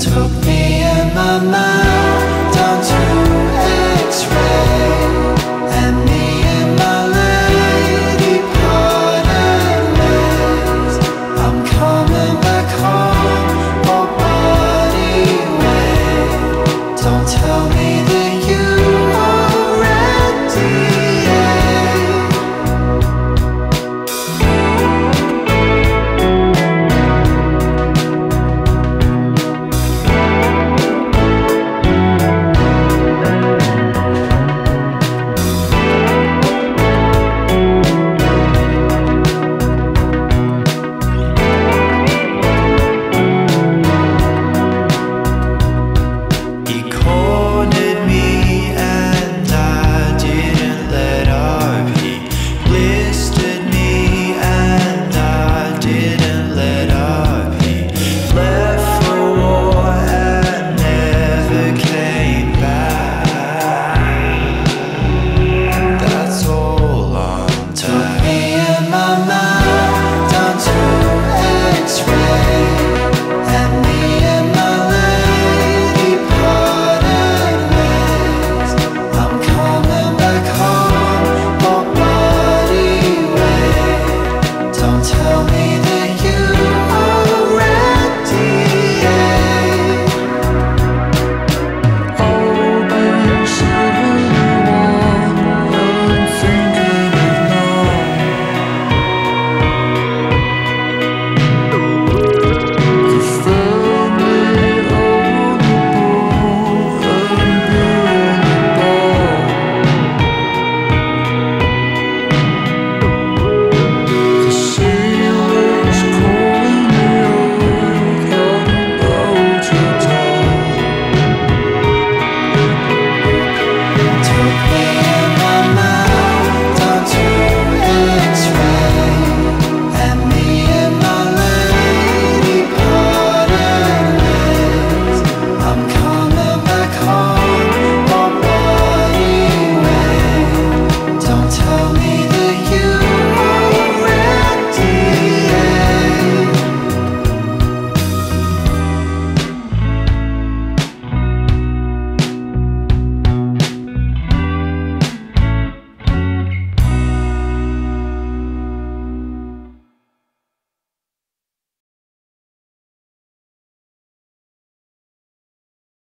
took me in my mind.